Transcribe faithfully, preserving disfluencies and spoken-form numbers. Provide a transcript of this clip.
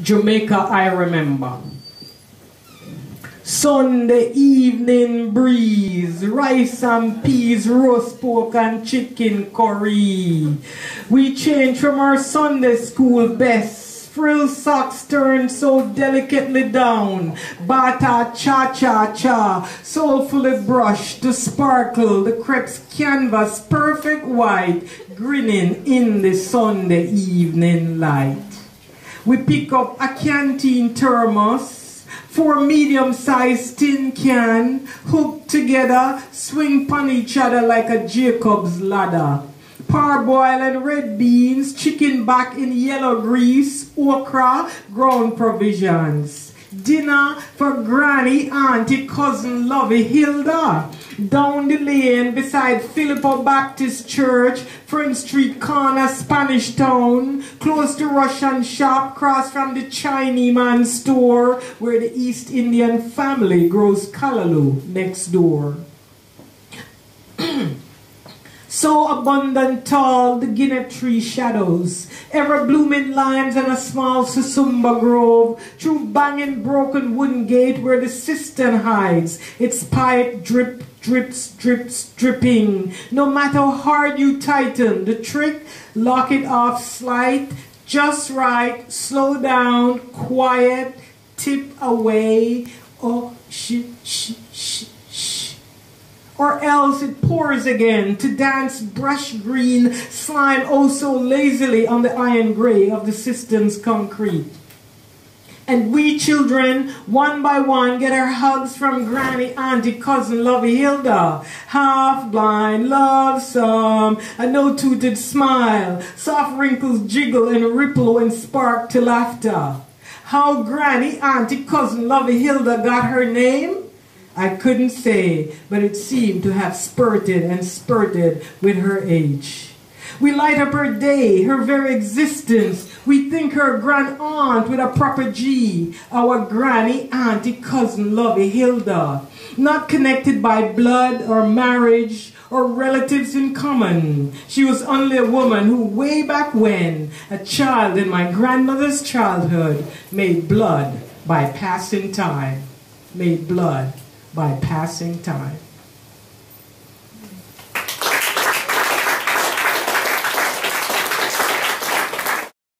Jamaica, I remember. Sunday evening breeze, rice and peas, roast pork and chicken curry. We changed from our Sunday school best. Frill socks turned so delicately down. Bata cha-cha-cha, soulfully brushed to sparkle. The crepes canvas perfect white, grinning in the Sunday evening light. We pick up a canteen thermos, four medium-sized tin can, hooked together, swing pon each other like a Jacob's ladder. Parboiling red beans, chicken back in yellow grease, okra, ground provisions. Dinner for Granny, Auntie, Cousin, Lovey, Hilda. Down the lane beside Philippa Baptist Church, Front Street corner, Spanish Town, close to Russian shop, cross from the Chinese man store, where the East Indian family grows callaloo next door. So abundant, tall, the guinea tree shadows, ever-blooming limes and a small susumba grove, through banging broken wooden gate where the cistern hides, its pipe drip, drips, drips, dripping. No matter how hard you tighten, the trick, lock it off slight, just right, slow down, quiet, tip away, oh, shh, shh, shh. Or else it pours again to dance brush green slime oh so lazily on the iron grey of the cistern's concrete. And we children, one by one, get our hugs from Granny, Auntie, Cousin, Lovey, Hilda. Half blind, love some, a no-tooted smile, soft wrinkles jiggle and ripple and spark to laughter. How Granny, Auntie, Cousin, Lovey, Hilda got her name? I couldn't say, but it seemed to have spurted and spurted with her age. We light up her day, her very existence. We think her grand-aunt with a proper G, our Granny, Auntie, Cousin, Lovey, Hilda. Not connected by blood or marriage or relatives in common. She was only a woman who, way back when, a child in my grandmother's childhood, made blood by passing time. Made blood. By passing time.